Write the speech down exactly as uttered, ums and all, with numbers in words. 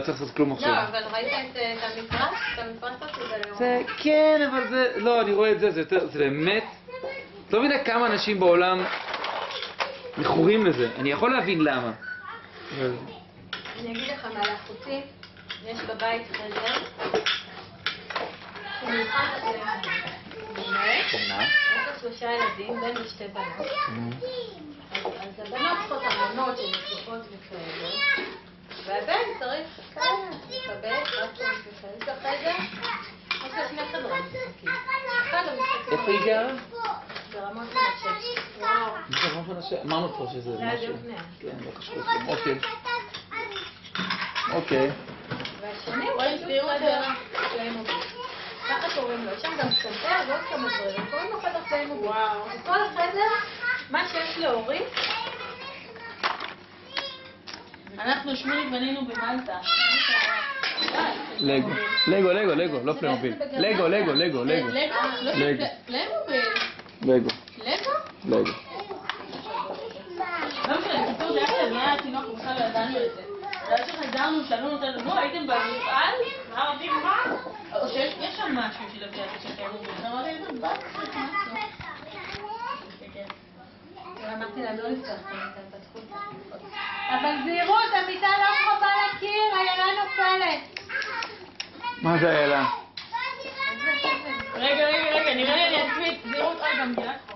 לא צריך לעשות כלום עכשיו. לא, אבל ראית את המפרש? את המפרש הזה? זה כן, אבל זה... לא, אני רואה את זה, זה יותר... זה באמת... את לא מבינה כמה אנשים בעולם מכורים לזה. אני יכול להבין למה. אני אגיד לך מה לאחותי. יש בבית חדר. הוא נלחץ את זה. אומנה? יש לך שלושה ילדים, בן ושתי בנות. אז הבנות צריכות אמנות של מצלחות וכאלה. והבן צריך כאלה, לקבל, רצון וכאלה. לחדר, יש לך שני חדרים משחקים. אחד המשחקים... איפה היא גרה? ברמות מנשק. וואו. ברמות מנשק? אמרנו פה שזה משהו. כן, לא קשור לכם. אוקיי. אוקיי. והשני הוא הסביר חדר שהם עובדים. ככה קוראים לו. יש שם גם סנטר ועוד כמה דברים. קוראים לו חדר שהם עובדים. וואו. וכל החדר, מה שיש להוריד, אנחנו שמולי בנינו במלטה. לגו, לגו, לגו, לגו, לא פליימוביל. לגו, לגו, לגו, לגו. לגו? פליימוביל. לגו. לגו? לגו. לא משנה, קיצור, זה היה כדמיה התינוק, ובכלל לא ידענו את זה. ועד שחזרנו, שאלו אותנו, בואו, הייתם במפעל? מה עובדים מה? או שיש שם משהו שלביא את זה שקיימוביל. אמרתי, איזה בת קצת משהו. כן. אמרתי לה, לא נפתח את התחום. אבל זהירות, המיטה לא חובה לקיר, הילה נופלת. מה זה הילה? רגע, רגע, רגע, נראה לי אני אצמיד זהירות עוד במדינה.